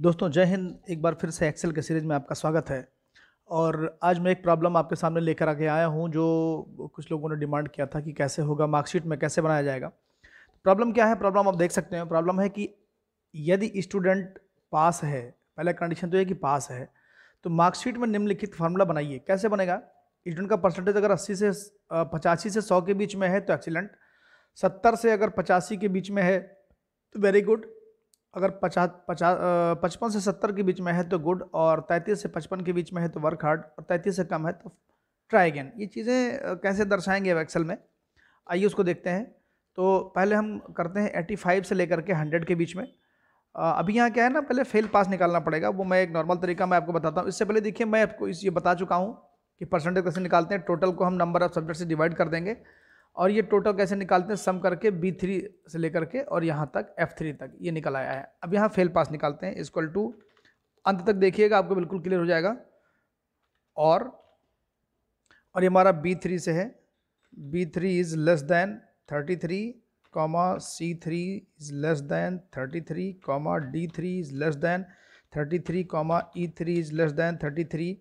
दोस्तों जय हिंद, एक बार फिर से एक्सेल के सीरीज़ में आपका स्वागत है। और आज मैं एक प्रॉब्लम आपके सामने लेकर आके आया हूं जो कुछ लोगों ने डिमांड किया था कि कैसे होगा, मार्कशीट में कैसे बनाया जाएगा। प्रॉब्लम क्या है, प्रॉब्लम आप देख सकते हैं। प्रॉब्लम है कि यदि स्टूडेंट पास है, पहला कंडीशन तो ये कि पास है, तो मार्कशीट में निम्नलिखित फार्मूला बनाइए। कैसे बनेगा? स्टूडेंट का परसेंटेज अगर 85 से 100 के बीच में है तो एक्सीलेंट, 70 से अगर 85 के बीच में है तो वेरी गुड, अगर 55 से 70 के बीच में है तो गुड, और 33 से 55 के बीच में है तो वर्क हार्ड, और 33 से कम है तो ट्राई अगेन। ये चीज़ें कैसे दर्शाएंगे अब एक्सेल में, आइए उसको देखते हैं। तो पहले हम करते हैं 85 से लेकर के 100 के बीच में। अभी यहाँ क्या है ना, पहले फेल पास निकालना पड़ेगा, वो मैं एक नॉर्मल तरीका मैं आपको बताता हूँ। इससे पहले देखिए, मैं आपको ये बता चुका हूँ कि परसेंटेज कैसे निकालते हैं। टोटल को हम नंबर ऑफ सब्जेक्ट से डिवाइड कर देंगे, और ये टोटल कैसे निकालते हैं, सम करके B3 से लेकर के और यहाँ तक F3 तक ये निकल आया है। अब यहाँ फेल पास निकालते हैं, इक्वल टू, अंत तक देखिएगा आपको बिल्कुल क्लियर हो जाएगा। और ये हमारा B3 से है, B3 is less than 33, C3 is less than 33, D3 is less than 33, E3 is less than 33,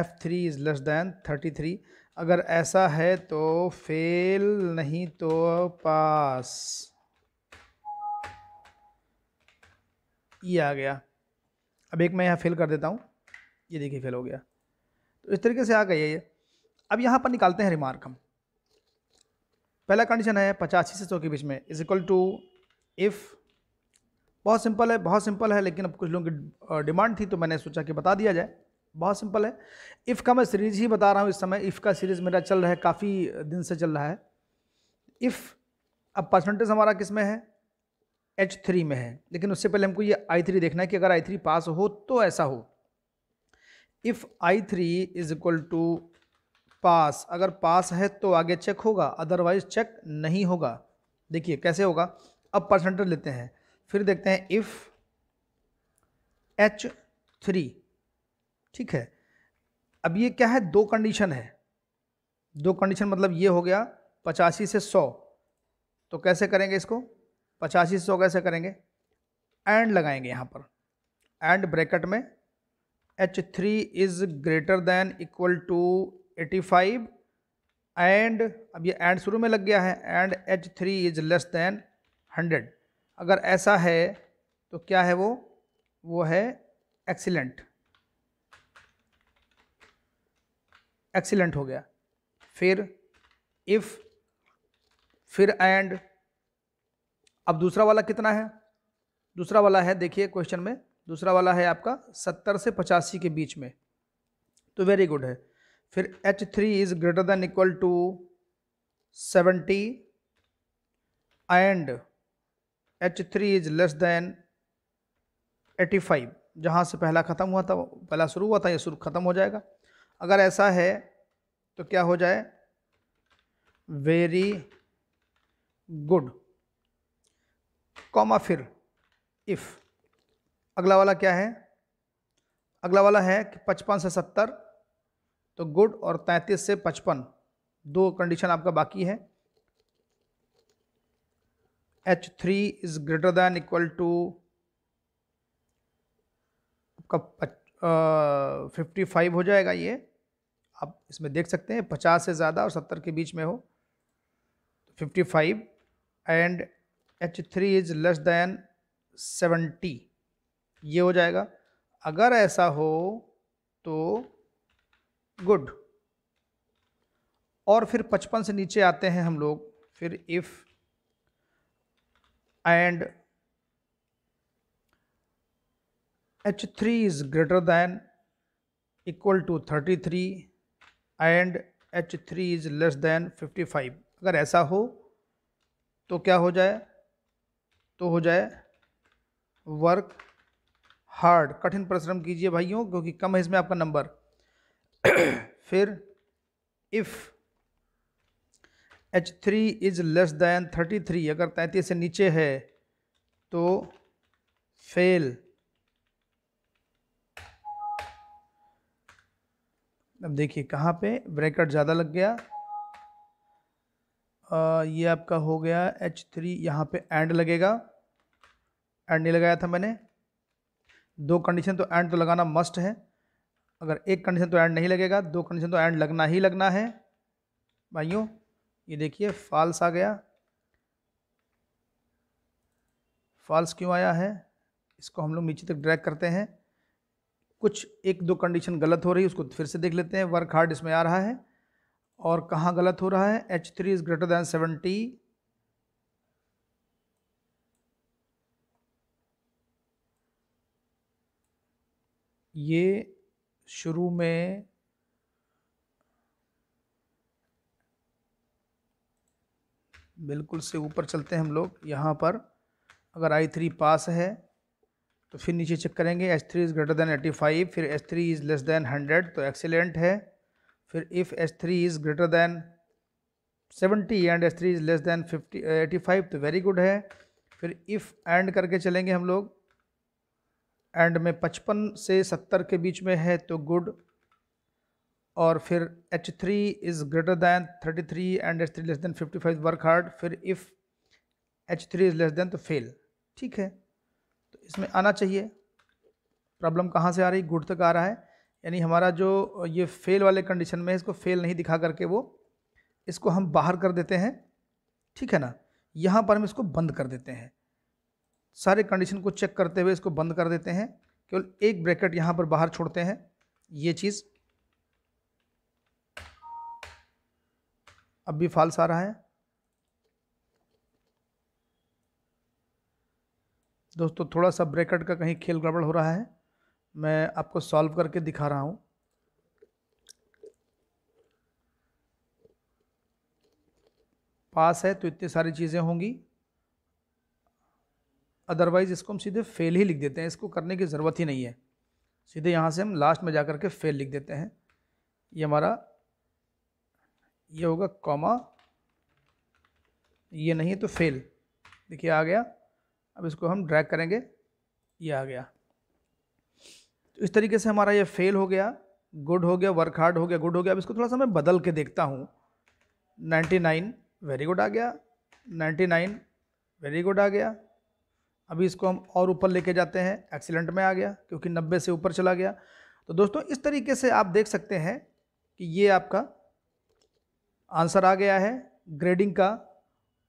F3 is less than 33। अगर ऐसा है तो फेल, नहीं तो पास, ये आ गया। अब एक मैं यहाँ फेल कर देता हूँ, ये देखिए फेल हो गया। तो इस तरीके से आ गया ये। अब यहाँ पर निकालते हैं रिमार्क हम। पहला कंडीशन है 85 से 100 के बीच में इज इक्वल टू इफ़। बहुत सिंपल है, बहुत सिंपल है, लेकिन अब कुछ लोगों की डिमांड थी तो मैंने सोचा कि बता दिया जाए। बहुत सिंपल है। इफ़ का मैं सीरीज़ ही बता रहा हूँ इस समय, इफ़ का सीरीज़ मेरा चल रहा है, काफ़ी दिन से चल रहा है इफ़। अब परसेंटेज हमारा किस में है, H3 में है, लेकिन उससे पहले हमको ये I3 देखना है कि अगर I3 पास हो तो ऐसा हो। If I3 is equal to pass, अगर पास है तो आगे चेक होगा, अदरवाइज चेक नहीं होगा। देखिए कैसे होगा, अब परसेंटेज लेते हैं, फिर देखते हैं इफ़ H3, ठीक है। अब ये क्या है, दो कंडीशन है, दो कंडीशन, मतलब ये हो गया 85 से 100। तो कैसे करेंगे इसको, 85 से 100 कैसे करेंगे, एंड लगाएंगे यहाँ पर, एंड ब्रैकेट में H3 is greater than equal to 85 and, अब ये एंड शुरू में लग गया है, and H3 is less then 100। अगर ऐसा है तो क्या है वो है एक्सीलेंट, एक्सीलेंट हो गया। फिर इफ़, फिर एंड। अब दूसरा वाला कितना है, दूसरा वाला है, देखिए क्वेश्चन में दूसरा वाला है आपका 70 से 85 के बीच में, तो वेरी गुड है। फिर H3 is greater than equal to 70 and H3 is less than 85, जहाँ से पहला ख़त्म हुआ था, पहला शुरू हुआ था, ये शुरू ख़त्म हो जाएगा। अगर ऐसा है तो क्या हो जाए, वेरी गुड, कॉमा, फिर इफ़। अगला वाला क्या है, अगला वाला है कि 55 से 70, तो गुड, और 33 से 55, दो कंडीशन आपका बाकी है। H3 is greater than equal to आपका 55 हो जाएगा, ये आप इसमें देख सकते हैं, 50 से ज़्यादा और 70 के बीच में हो, 55 and H3 is less then 70, ये हो जाएगा। अगर ऐसा हो तो गुड। और फिर 55 से नीचे आते हैं हम लोग, फिर if and H3 is greater than equal to 33 and H3 is less than 55। अगर ऐसा हो तो क्या हो जाए, तो हो जाए वर्क हार्ड, कठिन परिश्रम कीजिए भाइयों, क्योंकि कम है इसमें आपका नंबर। फिर if H3 is less than 33, अगर 33 से नीचे है तो फेल। अब देखिए कहाँ पे ब्रैकेट ज़्यादा लग गया, ये आपका हो गया H3, यहाँ पे एंड लगेगा, एंड नहीं लगाया था मैंने, दो कंडीशन तो एंड तो लगाना मस्ट है। अगर एक कंडीशन तो एंड नहीं लगेगा, दो कंडीशन तो एंड लगना ही लगना है भाइयों। ये देखिए फॉल्स आ गया, फॉल्स क्यों आया है? इसको हम लोग नीचे तक ड्रैग करते हैं। कुछ एक दो कंडीशन गलत हो रही है उसको फिर से देख लेते हैं। वर्क हार्ड इसमें आ रहा है और कहाँ गलत हो रहा है? H3 इज़ ग्रेटर दैन 70, ये शुरू में बिल्कुल से ऊपर चलते हैं हम लोग। यहाँ पर अगर I3 पास है तो फिर नीचे चेक करेंगे H3 इज़ ग्रेटर दैन 85, फिर H3 इज़ लेस दैन 100 तो एक्सीलेंट है। फिर if H3 is greater than 70 and H3 is less than 85 तो वेरी गुड है। फिर इफ़ एंड करके चलेंगे हम लोग, एंड में 55 से 70 के बीच में है तो गुड। और फिर H3 is greater than 33 and H3 less than 55 work hard. फिर if H3 is less than तो फेल, ठीक है। तो इसमें आना चाहिए, प्रॉब्लम कहाँ से आ रही? गुड तक आ रहा है, यानी हमारा जो ये फेल वाले कंडीशन में इसको फेल नहीं दिखा करके वो इसको हम बाहर कर देते हैं, ठीक है ना। यहाँ पर हम इसको बंद कर देते हैं, सारे कंडीशन को चेक करते हुए इसको बंद कर देते हैं, केवल एक ब्रैकेट यहाँ पर बाहर छोड़ते हैं। ये चीज़ अब भी फॉल्स आ रहा है दोस्तों। थोड़ा सा ब्रैकेट का कहीं खेल गड़बड़ हो रहा है, मैं आपको सॉल्व करके दिखा रहा हूँ। पास है तो इतनी सारी चीज़ें होंगी, अदरवाइज़ इसको हम सीधे फेल ही लिख देते हैं, इसको करने की ज़रूरत ही नहीं है। सीधे यहाँ से हम लास्ट में जा कर के फेल लिख देते हैं। ये हमारा ये होगा कॉमा, ये नहीं है तो फेल, देखिए आ गया। अब इसको हम ड्रैग करेंगे, ये आ गया। तो इस तरीके से हमारा ये फेल हो गया, गुड हो गया, वर्क हार्ड हो गया, गुड हो गया। अब इसको थोड़ा सा मैं बदल के देखता हूँ। 99 वेरी गुड आ गया, 99 वेरी गुड आ गया। अभी इसको हम और ऊपर लेके जाते हैं, एक्सीलेंट में आ गया क्योंकि 90 से ऊपर चला गया। तो दोस्तों इस तरीके से आप देख सकते हैं कि ये आपका आंसर आ गया है ग्रेडिंग का।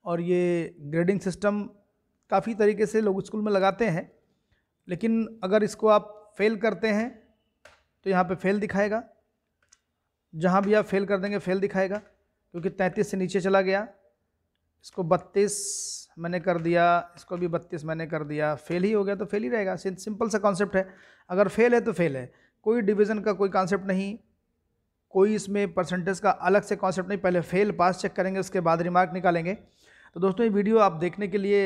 और ये ग्रेडिंग सिस्टम काफ़ी तरीके से लोग स्कूल में लगाते हैं, लेकिन अगर इसको आप फेल करते हैं तो यहाँ पे फेल दिखाएगा, जहाँ भी आप फेल कर देंगे फेल दिखाएगा, क्योंकि 33 से नीचे चला गया। इसको 32 मैंने कर दिया, इसको भी 32 मैंने कर दिया, फेल ही हो गया तो फेल ही रहेगा। सिंपल सा कॉन्सेप्ट है, अगर फेल है तो फेल है, कोई डिवीज़न का कोई कॉन्सेप्ट नहीं, कोई इसमें परसेंटेज का अलग से कॉन्सेप्ट नहीं। पहले फेल पास चेक करेंगे, उसके बाद रिमार्क निकालेंगे। तो दोस्तों ये वीडियो आप देखने के लिए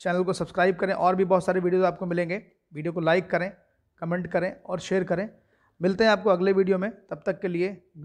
चैनल को सब्सक्राइब करें, और भी बहुत सारे वीडियोज़ आपको मिलेंगे। वीडियो को लाइक करें, कमेंट करें और शेयर करें। मिलते हैं आपको अगले वीडियो में, तब तक के लिए।